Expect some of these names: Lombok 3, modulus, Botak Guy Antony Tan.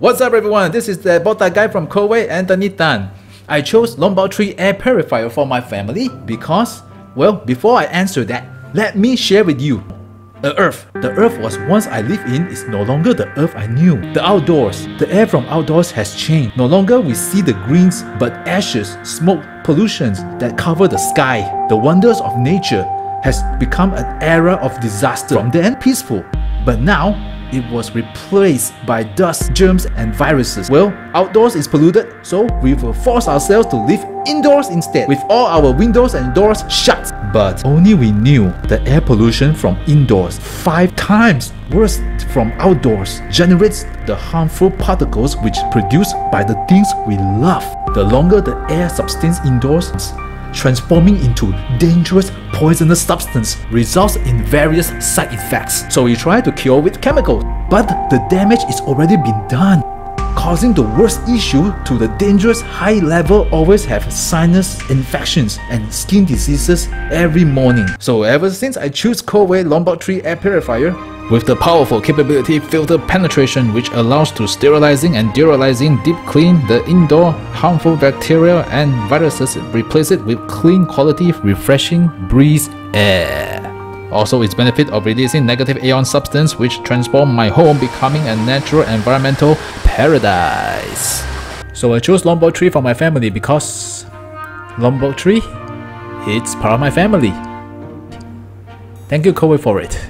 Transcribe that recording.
What's up everyone, this is the botak guy from Korea, Antony Tan. I chose Lombok 3 air purifier for my family because, well, before I answer that, let me share with you. The earth was once I lived in is no longer the earth I knew. The outdoors, the air from outdoors has changed. No longer we see the greens, but ashes, smoke, pollutions that cover the sky. The wonders of nature has become an era of disaster. From then, peaceful, but now it was replaced by dust, germs and viruses. Well, outdoors is polluted, so we will force ourselves to live indoors instead, with all our windows and doors shut. But only we knew the air pollution from indoors, 5 times worse from outdoors, generates the harmful particles which produced by the things we love. The longer the air substance indoors, transforming into dangerous poisonous substance results in various side effects. So we try to cure with chemicals, but the damage is already been done, causing the worst issue to the dangerous high level always have sinus infections and skin diseases every morning. So ever since I choose Korea Lombok 3 air purifier with the powerful capability filter penetration which allows to sterilizing and deodorizing deep clean the indoor harmful bacteria and viruses, replace it with clean quality refreshing breeze air. Also its benefit of releasing negative ion substance which transform my home becoming a natural environmental paradise. So I chose Lombok 3 for my family because Lombok 3, it's part of my family. Thank you Korea for it.